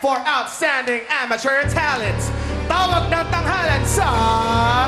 for outstanding amateur talent. Tawag ng Tanghalan sa...